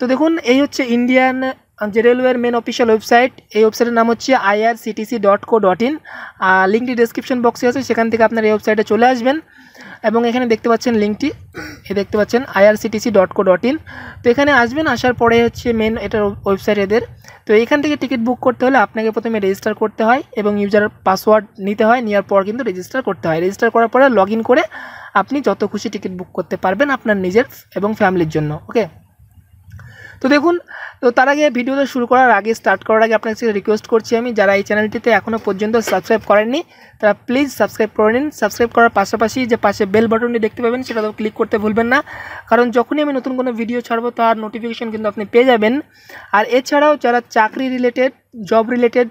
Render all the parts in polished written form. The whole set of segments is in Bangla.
तो देखুন এই হচ্ছে ইন্ডিয়ান যে রেলওয়ের মেন অফিশিয়াল ওয়েবসাইট। এই ওয়েবসাইটের নাম হচ্ছে irctc.co.in। লিঙ্কটি ডেসক্রিপশন বক্সে আছে, সেখান থেকে আপনারা এই ওয়েবসাইটে চলে আসবেন এবং এখানে দেখতে পাচ্ছেন লিঙ্কটি, এই দেখতে পাচ্ছেন irctc.co.in। তো এখানে আসবেন, আসার পরে হচ্ছে মেন এটার ওয়েবসাইট এদের। তো এখান থেকে টিকিট বুক করতে হলে আপনাকে প্রথমে রেজিস্টার করতে হয় এবং ইউজার পাসওয়ার্ড নিতে হয়, নেওয়ার পর কিন্তু রেজিস্টার করতে হয়। রেজিস্টার করার পরে লগ ইন করে আপনি যত খুশি টিকিট বুক করতে পারবেন আপনার নিজের এবং ফ্যামিলির জন্য। ওকে, তো দেখুন, তো তার আগে ভিডিওটা শুরু করার আগে, স্টার্ট করার আগে আপনার কাছে রিকোয়েস্ট করছি আমি, যারা এই চ্যানেলটিতে এখনও পর্যন্ত সাবস্ক্রাইব করেননি তারা প্লিজ সাবস্ক্রাইব করে নিন। সাবস্ক্রাইব করার পাশাপাশি যে পাশে বেল বাটনটি দেখতে পাবেন সেটা তো ক্লিক করতে ভুলবেন না, কারণ যখনই আমি নতুন কোনো ভিডিও ছাড়বো তার নোটিফিকেশন কিন্তু আপনি পেয়ে যাবেন। আর এছাড়াও যারা চাকরি রিলেটেড, জব রিলেটেড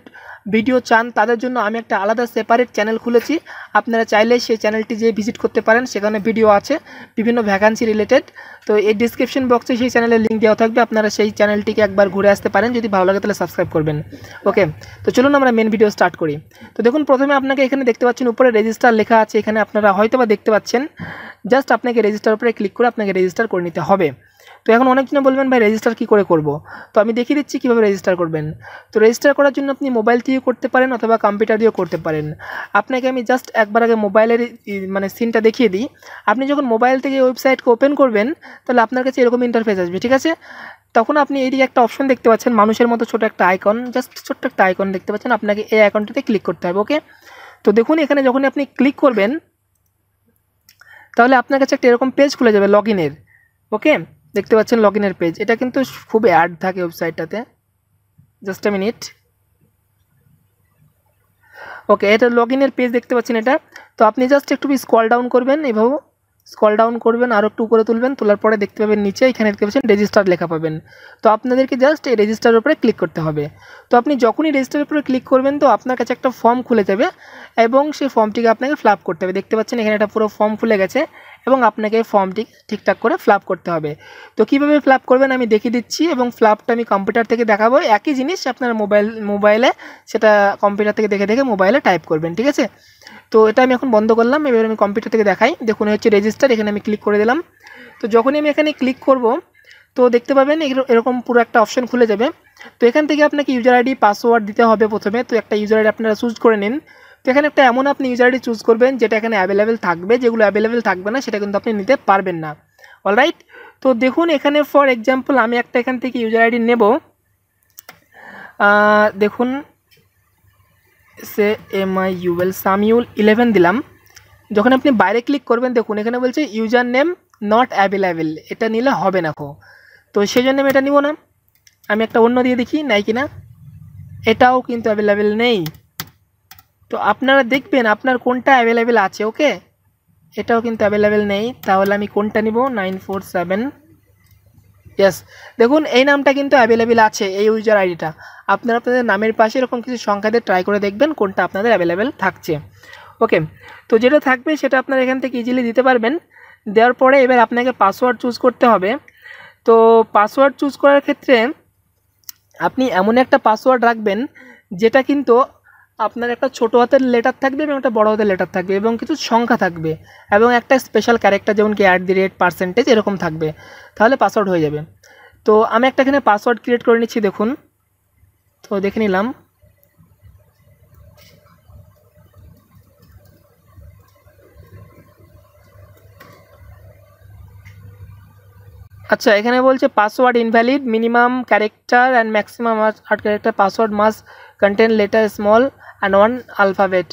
ভিডিও চান তাদের জন্য আমি একটা আলাদা সেপারেট চ্যানেল খুলেছি, আপনারা চাইলে সেই চ্যানেলটি যেয়ে ভিজিট করতে পারেন, সেখানে ভিডিও আছে বিভিন্ন ভ্যাকান্সি রিলেটেড। তো এই ডিসক্রিপশন বক্সে সেই চ্যানেলের লিঙ্ক দেওয়া থাকবে, আপনারা সেই চ্যানেলটিকে একবার ঘুরে আসতে পারেন, যদি ভালো লাগে তাহলে সাবস্ক্রাইব করবেন। ওকে, তো চলুন আমরা মেন ভিডিও স্টার্ট করি। তো দেখুন, প্রথমে আপনাকে এখানে দেখতে পাচ্ছেন উপরে রেজিস্টার লেখা আছে, এখানে আপনারা হয়তো বা দেখতে পাচ্ছেন, জাস্ট আপনাকে রেজিস্টার উপরে ক্লিক করে আপনাকে রেজিস্টার করে নিতে হবে। তো এখন অনেকজন বলবেন ভাই রেজিস্টার কী করে করব, তো আমি দেখিয়ে দিচ্ছি কীভাবে রেজিস্টার করবেন। তো রেজিস্টার করার জন্য আপনি মোবাইল দিয়েও করতে পারেন অথবা কম্পিউটার দিয়েও করতে পারেন। আপনাকে আমি জাস্ট একবার আগে মোবাইলের মানে সিনটা দেখিয়ে দিই। আপনি যখন মোবাইল থেকে ওয়েবসাইটকে ওপেন করবেন তাহলে আপনার কাছে এরকম ইন্টারফেস আসবে, ঠিক আছে? তখন আপনি এইদিকে একটা অপশন দেখতে পাচ্ছেন, মানুষের মতো ছোটো একটা আইকন, জাস্ট ছোট্ট একটা আইকন দেখতে পাচ্ছেন, আপনাকে এই আইকনটাতে ক্লিক করতে হবে। ওকে, তো দেখুন এখানে যখন আপনি ক্লিক করবেন তাহলে আপনার কাছে একটা এরকম পেজ খুলে যাবে লগ ইনের। ওকে, দেখতে পাচ্ছেন লগ ইনের পেজ, এটা কিন্তু খুব অ্যাড থাকে ওয়েবসাইটটাতে। Just a minute. ওকে, এটা লগ ইনের পেজ দেখতে পাচ্ছেন এটা। তো আপনি জাস্ট একটু স্ক্রল ডাউন করবেন, এভাবে স্ক্রল ডাউন করবেন, আরও একটু উপরে তুলবেন, তোলার পরে দেখতে পাবেন নিচে এখানে দেখতে পাচ্ছেন রেজিস্টার লেখা পাবেন। তো আপনাদেরকে জাস্ট এই রেজিস্টারের উপরে ক্লিক করতে হবে। তো আপনি যখনই রেজিস্টারের উপরে ক্লিক করবেন তো আপনার কাছে একটা ফর্ম খুলে যাবে এবং সেই ফর্মটিকে আপনাকে ফিল আপ করতে হবে। দেখতে পাচ্ছেন এখানে একটা পুরো ফর্ম খুলে গেছে এবং আপনাকে এই ফর্মটি ঠিকঠাক করে ফিল আপ করতে হবে। তো কীভাবে ফিল আপ করবেন আমি দেখিয়ে দিচ্ছি এবং ফিল আপটা আমি কম্পিউটার থেকে দেখাবো, একই জিনিস আপনার মোবাইলে সেটা কম্পিউটার থেকে দেখে দেখে মোবাইলে টাইপ করবেন, ঠিক আছে? তো এটা আমি এখন বন্ধ করলাম, এবার আমি কম্পিউটার থেকে দেখাই। দেখুন হচ্ছে রেজিস্টার, এখানে আমি ক্লিক করে দিলাম। তো যখনই আমি এখানে ক্লিক করব তো দেখতে পাবেন এরকম পুরো একটা অপশন খুলে যাবে। তো এখান থেকে আপনাকে ইউজার আইডি, পাসওয়ার্ড দিতে হবে প্রথমে। তো একটা ইউজার আইডি আপনারা চুজ করে নিন। তো এখানে একটা এমন আপনি ইউজার আইডি চুজ করবেন যেটা এখানে অ্যাভেলেবেল থাকবে, যেগুলো অ্যাভেলেবেল থাকবে না সেটা কিন্তু আপনি নিতে পারবেন না। অলরাইট, তো দেখুন এখানে ফর এক্সাম্পল আমি একটা এখান থেকে ইউজার আইডি নেব, দেখুন সে MIUL সামিউল 11 দিলাম। যখন আপনি বাইরে ক্লিক করবেন দেখুন এখানে বলছে ইউজার নেম নট অ্যাভেলেবেল, এটা নিলে হবে না। তো সেই জন্য আমি এটা নিব না, আমি একটা অন্য দিয়ে দেখি নাই কিনা। এটাও কিন্তু অ্যাভেলেবেল নেই, তো আপনারা দেখবেন আপনার কোনটা অ্যাভেলেবেল আছে। ওকে, এটাও কিন্তু অ্যাভেলেবেল নেই, তাহলে আমি কোনটা নিব? 947। ইয়েস, দেখুন এই নামটা কিন্তু অ্যাভেলেবেল আছে, এই ইউজার আইডিটা। আপনারা আপনাদের নামের পাশে এরকম কিছু সংখ্যা দিয়ে ট্রাই করে দেখবেন কোনটা আপনাদের অ্যাভেলেবেল থাকছে। ওকে, তো যেটা থাকবে সেটা আপনারা এখান থেকে ইজিলি দিতে পারবেন। দেওয়ার পরে এবার আপনাকে পাসওয়ার্ড চুজ করতে হবে। তো পাসওয়ার্ড চুজ করার ক্ষেত্রে আপনি এমন একটা পাসওয়ার্ড রাখবেন যেটা কিন্তু আপনার একটা ছোটো হাতের লেটার থাকবে এবং একটা বড়ো হাতের লেটার থাকবে এবং কিছু সংখ্যা থাকবে এবং একটা স্পেশাল ক্যারেক্টার, যেমন কি @%, এরকম থাকবে, তাহলে পাসওয়ার্ড হয়ে যাবে। তো আমি একটা এখানে পাসওয়ার্ড ক্রিয়েট করে নিচ্ছি, দেখুন। তো দেখে নিলাম, আচ্ছা এখানে বলছে password invalid, minimum character and maximum 8 character, password must content letter small and 1 alphabet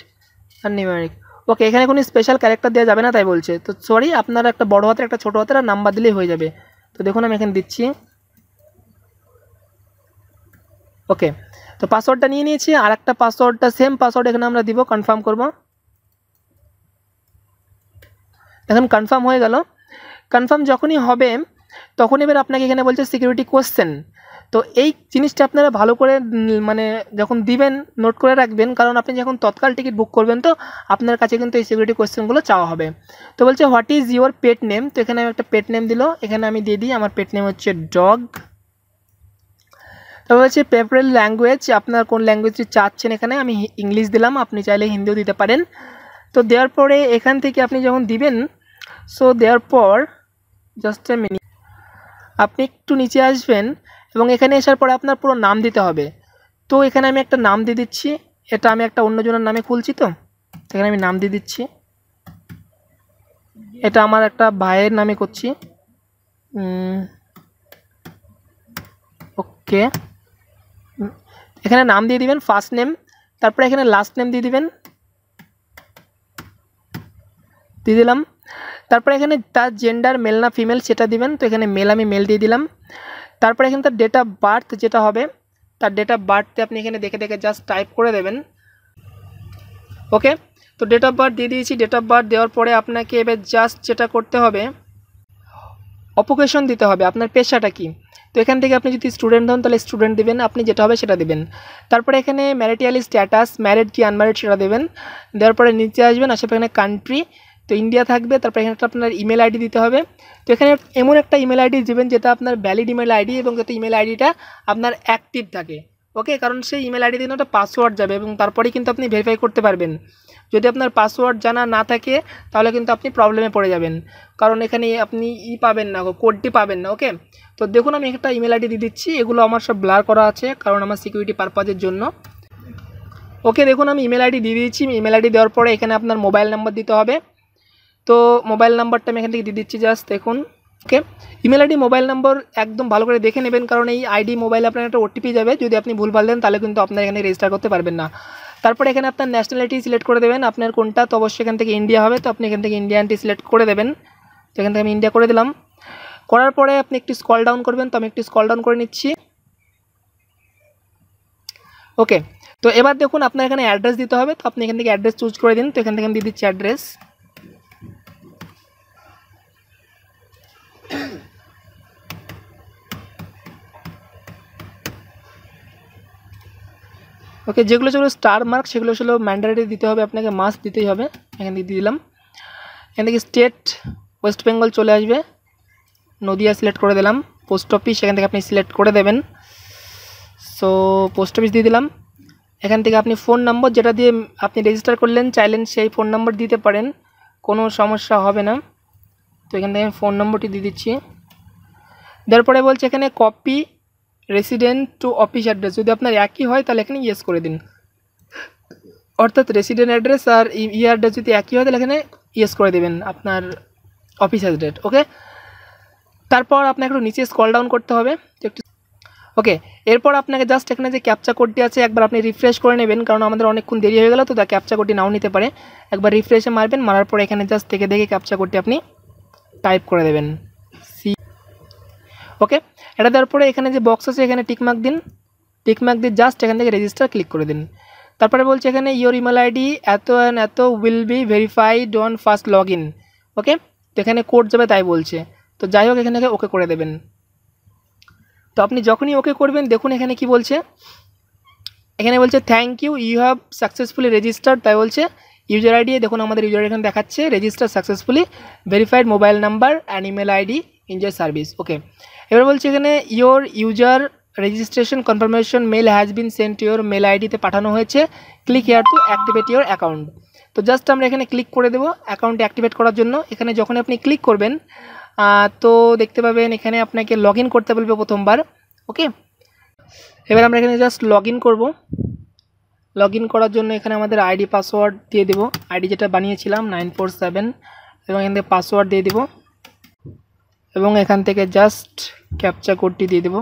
and numeric. Okay, এখানে কোনো স্পেশাল ক্যারেক্টার দেওয়া যাবে না তাই বলছে। তো সরি, আপনারা একটা বড় হাতের, একটা ছোটো হাতের আর নাম্বার দিলেই হয়ে যাবে। তো দেখুন আমি এখানে দিচ্ছি। ওকে, তো পাসওয়ার্ডটা নিয়ে নিয়েছি। আর একটা পাসওয়ার্ডটা, সেম পাসওয়ার্ড এখানে আমরা দিব, কনফার্ম করব। এখন কনফার্ম হয়ে গেল। কনফার্ম যখনই হবে তখন এবার আপনাকে এখানে বলছে সিকিউরিটি কোশ্চেন। তো এই জিনিসটা আপনারা ভালো করে মানে যখন দিবেন নোট করে রাখবেন, কারণ আপনি যখন তৎকাল টিকিট বুক করবেন তো আপনার কাছে কিন্তু এই সিকিউরিটি কোশ্চেনগুলো চাওয়া হবে। তো বলছে what is your pet name. তো এখানে আমি একটা পেট নেম দিল, এখানে আমি দিয়ে দিই আমার পেট নেম হচ্ছে ডগ। তারপর হচ্ছে প্রেফারেড ল্যাঙ্গুয়েজ, আপনার কোন ল্যাঙ্গুয়েজটি চাচ্ছেন। এখানে আমি ইংলিশ দিলাম, আপনি চাইলে হিন্দিও দিতে পারেন। তো দেওয়ার পরে এখান থেকে আপনি যখন দিবেন, সো দেওয়ার পর জাস্ট এ মিনিট, আপনি একটু নিচে আসবেন এবং এখানে আসার পরে আপনার পুরো নাম দিতে হবে। তো এখানে আমি একটা নাম দিয়ে দিচ্ছি, এটা আমি একটা অন্যজনের নামে খুলছি, তো এখানে আমি নাম দিয়ে দিচ্ছি, এটা আমার একটা ভাইয়ের নামে করছি। ওকে, এখানে নাম দিয়ে দিবেন ফার্স্ট নেম, তারপরে এখানে লাস্ট নেম দিয়ে দিবেন, দিয়ে দিলাম। তারপরে এখানে তার জেন্ডার মেল না ফিমেল সেটা দিবেন, তো এখানে মেল আমি মেল দিয়ে দিলাম। তারপরে এখানে তার ডেট অফ বার্থ যেটা হবে, তার ডেট অফ বার্থে আপনি এখানে দেখে দেখে জাস্ট টাইপ করে দেবেন। ওকে, তো ডেট অফ বার্থ দিয়ে দিয়েছি। ডেট অফ বার্থ দেওয়ার পরে আপনাকে এবার জাস্ট যেটা করতে হবে, অকুপেশন দিতে হবে, আপনার পেশাটা কি। তো এখান থেকে আপনি যদি স্টুডেন্ট হন তাহলে স্টুডেন্ট দেবেন, আপনি যেটা হবে সেটা দেবেন। তারপরে এখানে ম্যারিটাল স্ট্যাটাস, ম্যারিড কি আনম্যারিড সেটা দেবেন। দেওয়ার পরে নিচে আসবেন, আসার পরে এখানে কান্ট্রি, তো ইন্ডিয়া থাকবে। তারপরে এখানে একটা আপনার ইমেল আইডি দিতে হবে, তো এখানে এমন একটা ইমেল আইডি দেবেন যেটা আপনার ভ্যালিড ইমেল আইডি এবং যাতে ইমেল আইডিটা আপনার অ্যাক্টিভ থাকে। ওকে, কারণ সেই ইমেল আইডি দিন একটা পাসওয়ার্ড যাবে এবং তারপরেই কিন্তু আপনি ভেরিফাই করতে পারবেন। যদি আপনার পাসওয়ার্ড জানা না থাকে তাহলে কিন্তু আপনি প্রবলেমে পড়ে যাবেন, কারণ এখানে আপনি পাবেন না, কোডটি পাবেন না। ওকে, তো দেখুন আমি একটা ইমেল আইডি দিয়ে দিচ্ছি, এগুলো আমার সব ব্লার করা আছে কারণ আমার সিকিউরিটি পারপাজের জন্য। ওকে, দেখুন আমি ইমেল আইডি দিয়ে দিয়েছি। ইমেল আইডি দেওয়ার পরে এখানে আপনার মোবাইল নাম্বার দিতে হবে, তো মোবাইল নাম্বারটা আমি এখান থেকে দিয়ে দিচ্ছি, জাস্ট দেখুন। Okay, email ID mobile number একদম ভালো করে দেখে নেবেন, কারণ এই আইডি মোবাইলে আপনার একটা ওটিপি যাবে, যদি আপনি ভুলভাল দেন তাহলে কিন্তু আপনার এখানে রেজিস্টার করতে পারবেন না। তারপরে এখানে আপনার ন্যাশনালিটি সিলেক্ট করে দেবেন, আপনার কোনটা, তো অবশ্যই এখান থেকে ইন্ডিয়া হবে, তো আপনি এখান থেকে ইন্ডিয়ানটি সিলেক্ট করে দেবেন। তো এখান থেকে আমি ইন্ডিয়া করে দিলাম। করার পরে আপনি একটু স্ক্রল ডাউন করবেন, তো আমি একটু স্ক্রল ডাউন করে নিচ্ছি। ওকে, তো এবার দেখুন আপনার এখানে অ্যাড্রেস দিতে হবে, তো আপনি এখান থেকে অ্যাড্রেস চুজ করে দিন। তো এখান থেকে আমি দিয়ে দিচ্ছি অ্যাড্রেস। ওকে, যেগুলো যেগুলো স্টার মার্ক সেগুলো ছিল ম্যান্ডেটরি দিতে হবে, আপনাকে মাস্ক দিতেই হবে। এখান থেকে দিয়ে দিলাম, এখান থেকে স্টেট ওয়েস্ট বেঙ্গল চলে আসবে, নদিয়া সিলেক্ট করে দিলাম। পোস্ট অফিস সেখান থেকে আপনি সিলেক্ট করে দেবেন, সো পোস্ট অফিস দিয়ে দিলাম। এখান থেকে আপনি ফোন নম্বর যেটা দিয়ে আপনি রেজিস্টার করলেন চাইলেন সেই ফোন নম্বর দিতে পারেন, কোনো সমস্যা হবে না। তো এখান থেকে ফোন নম্বরটি দিয়ে দিচ্ছি। তারপরে বলছে এখানে copy resident to office address, যদি আপনার একই হয় তাহলে এখানে ইয়েস করে দিন, অর্থাৎ রেসিডেন্ট অ্যাড্রেস আর ই অ্যাড্রেস যদি একই হয় তাহলে এখানে ইয়েস করে দেবেন আপনার অফিস অ্যাড্রেস। ওকে, তারপর আপনাকে একটু নিচে স্ক্রল ডাউন করতে হবে একটু। ওকে, এরপর আপনাকে জাস্ট এখানে যে ক্যাপচা কোডটি আছে একবার আপনি রিফ্রেশ করে নেবেন, কারণ আমাদের অনেকক্ষণ দেরি হয়ে গেল, তো ক্যাপচা কোডটি নাও নিতে পারে। একবার রিফ্রেশে মারবেন, মারার পরে এখানে জাস্ট থেকে দেখে ক্যাপচা কোডটি আপনি টাইপ করে দেবেন। ওকে, এটা দেওয়ার পরে এখানে যে বক্স আছে এখানে টিকমার্ক দিন, টিকমার্ক দিয়ে জাস্ট এখান থেকে রেজিস্টার ক্লিক করে দিন। তারপরে বলছে এখানে ইয়োর ইমেল আইডি এত অ্যান্ড এত will be verified on first log in. Okay, তো এখানে কোড যাবে তাই বলছে, তো যাই হোক এখানে ওকে করে দেবেন। তো আপনি যখনই ওকে করবেন দেখুন এখানে কি বলছে, এখানে বলছে thank you you have successfully registered, তাই বলছে ইউজার আইডি। দেখুন আমাদের ইউজার এখানে দেখাচ্ছে register successfully verified mobile number and email ID in your service. Okay, এবার বলছি এখানে your user registration confirmation mail has been send to your mail আইডিতে পাঠানো হয়েছে, click here to activate your account. তো জাস্ট আমরা এখানে ক্লিক করে দেবো অ্যাকাউন্ট অ্যাক্টিভেট করার জন্য। এখানে যখন আপনি ক্লিক করবেন তো দেখতে পাবেন এখানে আপনাকে লগ ইন করতে বলবে প্রথমবার। ওকে, এবার আমরা এখানে জাস্ট লগ ইন করবো। লগ ইন করার জন্য এখানে আমাদের আইডি পাসওয়ার্ড দিয়ে দেবো, আইডি যেটা বানিয়েছিলাম 947, এবং এখান থেকে পাসওয়ার্ড দিয়ে দেবো এবং এখান থেকে জাস্ট ক্যাপচা কোডটি দিয়ে দেবো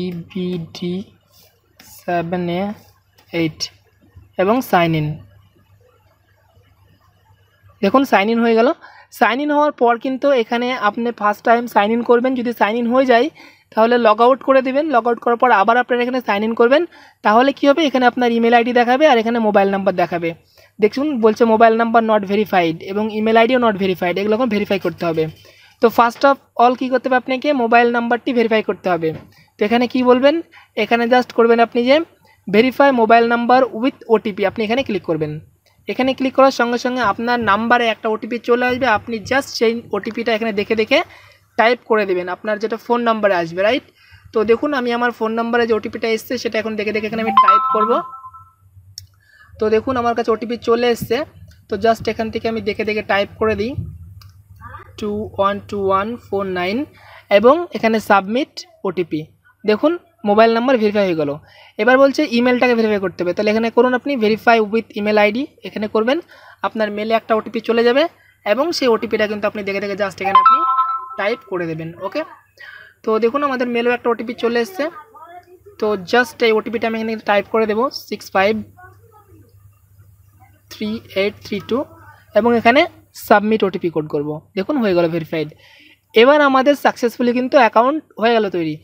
EBD 7A8 এবং সাইন ইন। দেখুন সাইন ইন হয়ে গেল। সাইন ইন হওয়ার পর কিন্তু এখানে আপনি ফার্স্ট টাইম সাইন ইন করবেন, যদি সাইন ইন হয়ে যায় তাহলে লগ আউট করে দেবেন। লগ আউট করার পর আবার আপনারা এখানে সাইন ইন করবেন, তাহলে কি হবে এখানে আপনার ইমেল আইডি দেখাবে আর এখানে মোবাইল নাম্বার দেখাবে। দেখুন বলছে মোবাইল নাম্বার নট ভেরিফাইড এবং ইমেল আইডিও নট ভেরিফাইড, এগুলো ভেরিফাই করতে হবে। তো ফার্স্ট অফ অল কী করতে হবে আপনাকে মোবাইল নাম্বারটি ভেরিফাই করতে হবে। তো এখানে কি বলবেন, এখানে জাস্ট করবেন আপনি যে verify mobile number with OTP, আপনি এখানে ক্লিক করবেন। এখানে ক্লিক করার সঙ্গে সঙ্গে আপনার নাম্বারে একটা ওটিপি চলে আসবে, আপনি জাস্ট সেই ওটিপিটা এখানে দেখে দেখে টাইপ করে দেবেন আপনার যেটা ফোন নাম্বারে আসবে, রাইট। তো দেখুন আমি আমার ফোন নাম্বারে যে ওটিপিটা এসছে সেটা এখন দেখে দেখে এখানে আমি টাইপ করব। তো দেখুন আমার কাছে ওটিপি চলে এসছে, তো জাস্ট এখান থেকে আমি দেখে দেখে টাইপ করে দিই 212149। एवं एखाने सबमिट ओटीपी देखुन मोबाइल नम्बर भेरिफाई हो गेलो। एबार बोलছে ইমেলটাকে ভেরিফাই করতে হবে, তাহলে এখানে করুন আপনি ভেরিফাই উইথ ইমেল আইডি এখানে করবেন, আপনার মেলে একটা ওটিপি চলে যাবে এবং সেই ওটিপিটা কিন্তু আপনি দেখে দেখে জাস্ট এখানে আপনি টাইপ করে দেবেন। ওকে, তো দেখুন আমাদের মেলে একটা ওটিপি চলে আসছে, তো জাস্ট এই ওটিপিটা আমি এখানে টাইপ করে দেব 653832 এবং এখানে সাবমিট ওটিপি কোড করব। দেখুন হয়ে গেল ভেরিফাইড। এবার আমাদের সাকসেসফুলি কিন্তু অ্যাকাউন্ট হয়ে গেল তৈরি।